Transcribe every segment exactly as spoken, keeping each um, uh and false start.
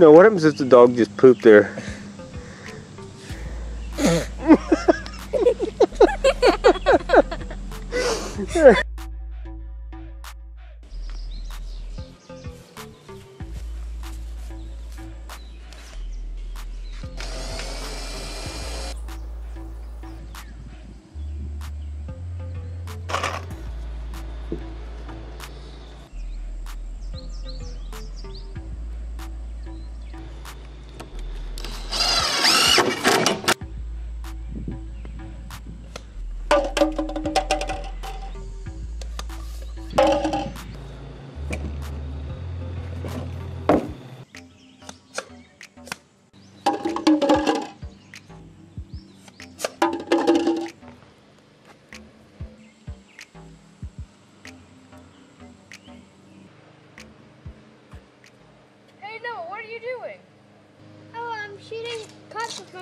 No, what happens if the dog just pooped there?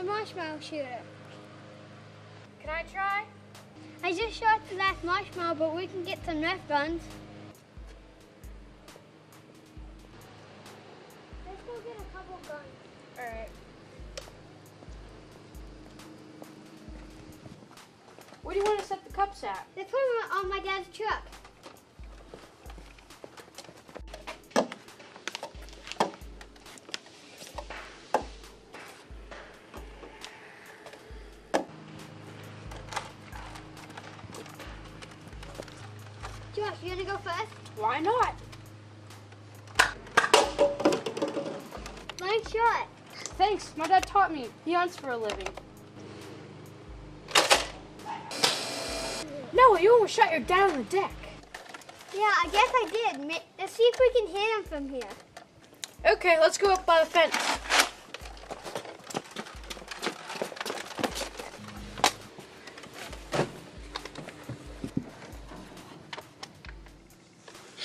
Marshmallow shooter. Can I try? I just shot the last marshmallow, but we can get some Nerf guns. Let's go get a couple guns. Alright. Where do you want to set the cups at? Let's put them on my dad's truck. You gonna go first? Why not? Nice shot. Thanks. My dad taught me. He hunts for a living. No, you almost shot your dad on the deck. Yeah, I guess I did. Let's see if we can hit him from here. Okay, let's go up by the fence.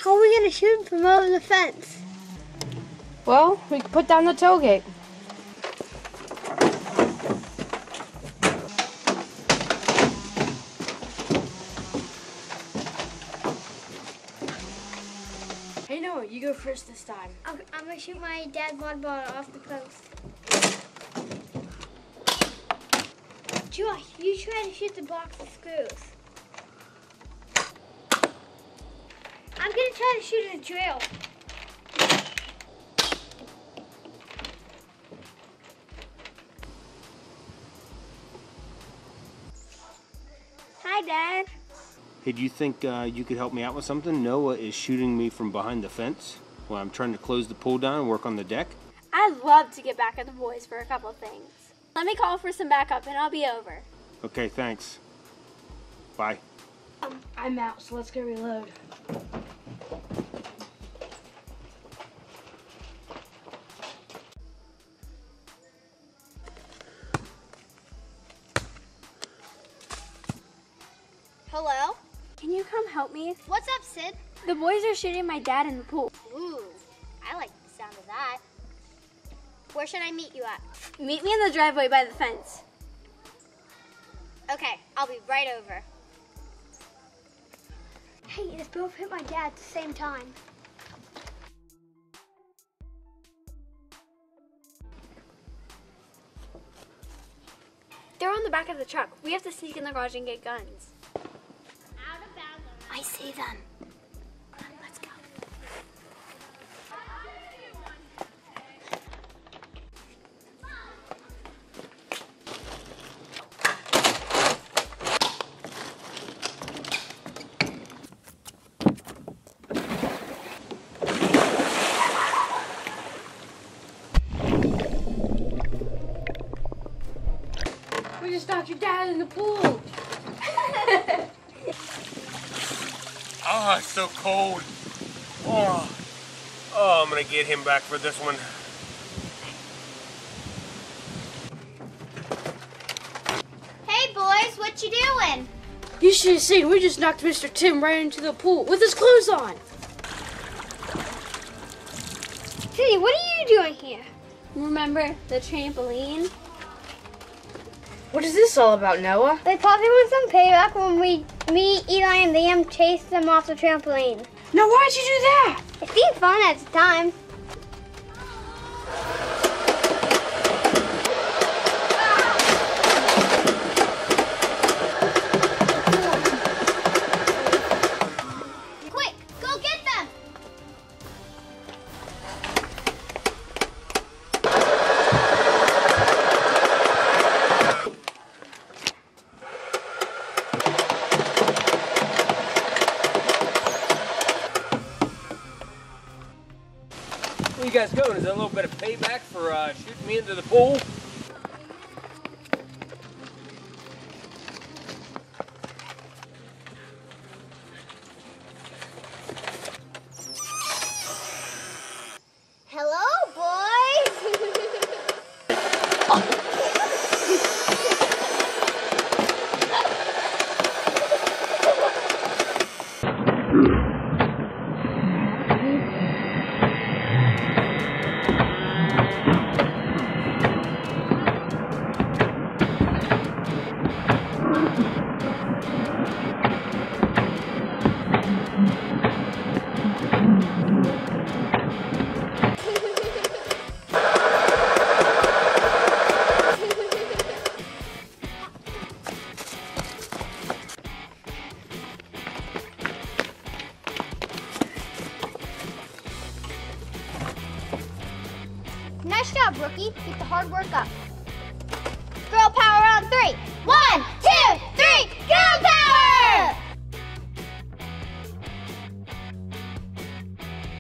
How are we going to shoot him from over the fence? Well, we can put down the tailgate. Hey Noah, you go first this time. I'm, I'm going to shoot my dad's mud bottle off the post. Josh, you try to shoot the box of screws. I'm gonna try to shoot a drill. Hi, Dad. Hey, do you think uh, you could help me out with something? Noah is shooting me from behind the fence while I'm trying to close the pool down and work on the deck. I'd love to get back at the boys for a couple of things. Let me call for some backup and I'll be over. Okay, thanks. Bye. I'm out, so let's go reload. Hello? Can you come help me? What's up, Sid? The boys are shooting my dad in the pool. Ooh, I like the sound of that. Where should I meet you at? Meet me in the driveway by the fence. Okay, I'll be right over. Hey, they both hit my dad at the same time. They're on the back of the truck. We have to sneak in the garage and get guns. Out of bounds. I see them. Come on, let's go. Your dad in the pool. Ah, oh, it's so cold. Oh. oh, I'm gonna get him back for this one. Hey boys, what you doing? You should have seen. We just knocked Mister Tim right into the pool with his clothes on. City, what are you doing here? Remember the trampoline? What is this all about, Noah? They probably want some payback when we, me, Eli, and Liam chased them off the trampoline. Now why'd you do that? It seemed fun at the time. Where you guys going? Is that a little bit of payback for uh, shooting me into the pool? Hello, boys! Nice job, rookie. Keep the hard work up. Girl power on three. One!